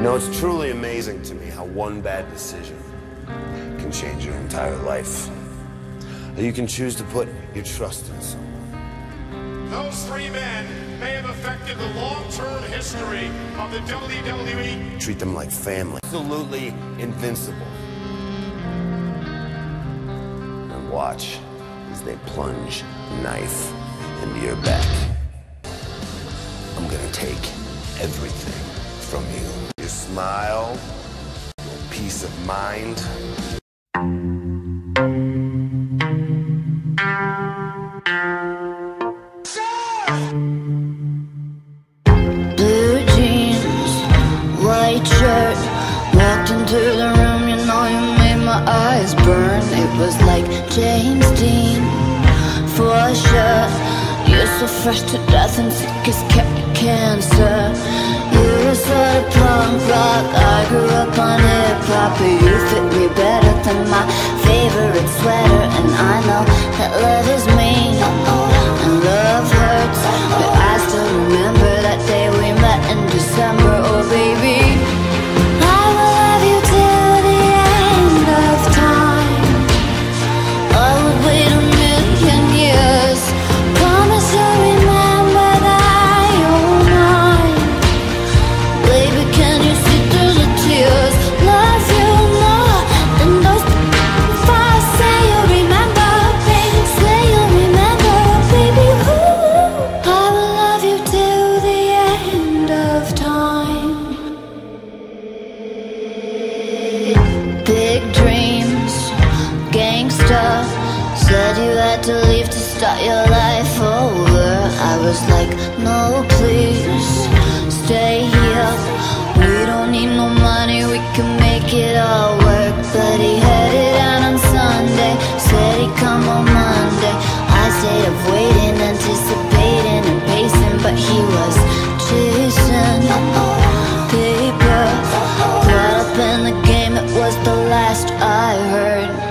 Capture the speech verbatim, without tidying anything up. You know, it's truly amazing to me how one bad decision can change your entire life. How you can choose to put your trust in someone. Those three men may have affected the long-term history of the W W E. Treat them like family. Absolutely invincible. And watch as they plunge a knife into your back. I'm gonna take everything from you. Your smile, your peace of mind. Blue jeans, white shirt. Walked into the room, you know you made my eyes burn. It was like James Dean, for sure. You're so fresh to death and sick as cancer. You're a sort of punk rock, I grew up on hip-hop, but you fit me better than my favorite sweater. And I know that love is mean, and love hurts, but I still remember that day we met in December. Oh baby, I will love you till the end of time. I would wait a million years, promise you'll remember that you're mine. Baby, can you see through the tears? Love you more than those five. Say you'll remember, baby, say you'll remember, baby. Ooh, I will love you till the end of time. Big dreams, gangsta. Said you had to leave to start your life over. I was like, no please, stay here. We don't need no money, we can make it all work. But he headed out on Sunday, said he'd come on Monday. I stayed up waiting, anticipating and pacing, but he was chasing paper. Caught up in the game, it was the last I heard.